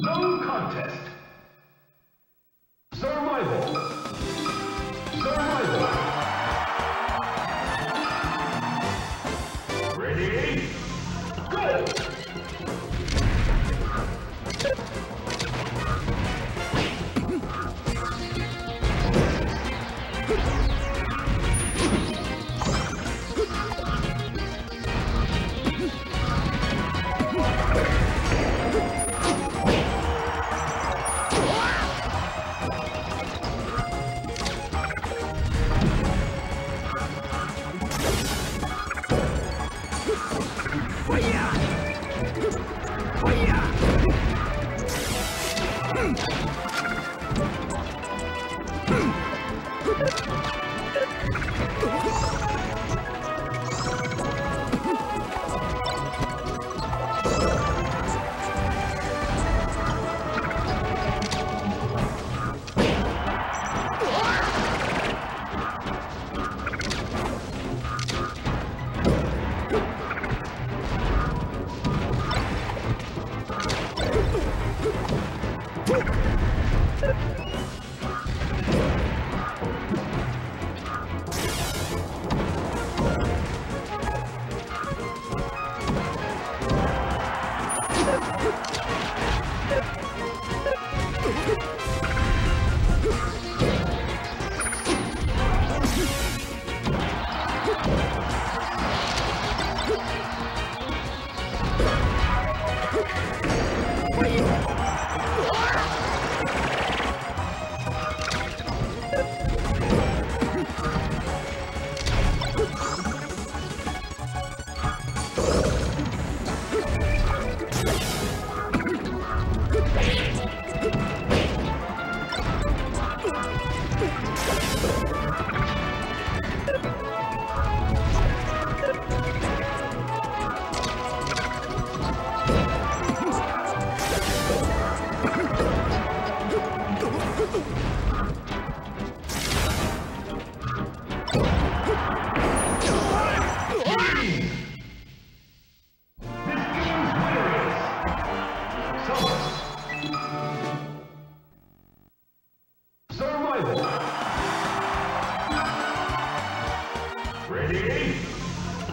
No contest. Survival. Survival. Ready?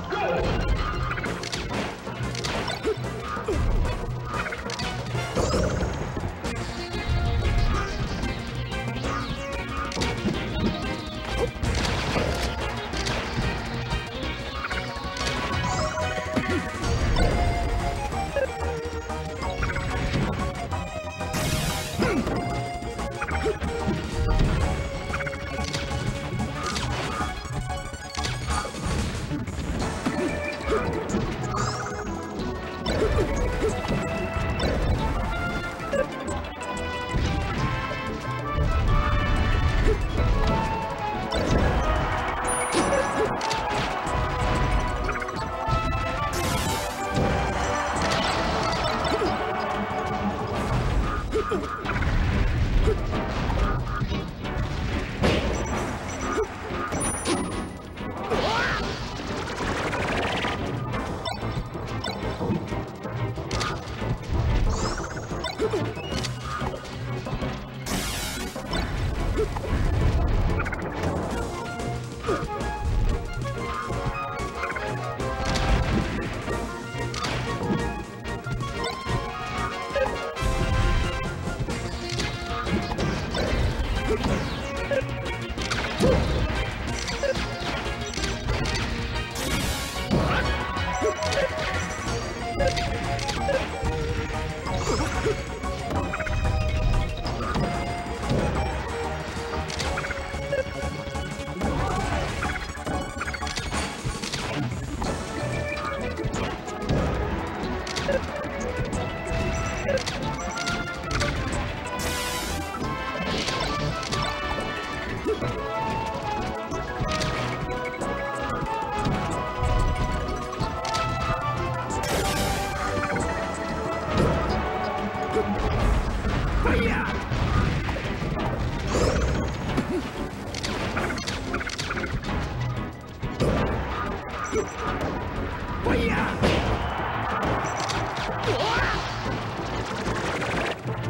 Go! What?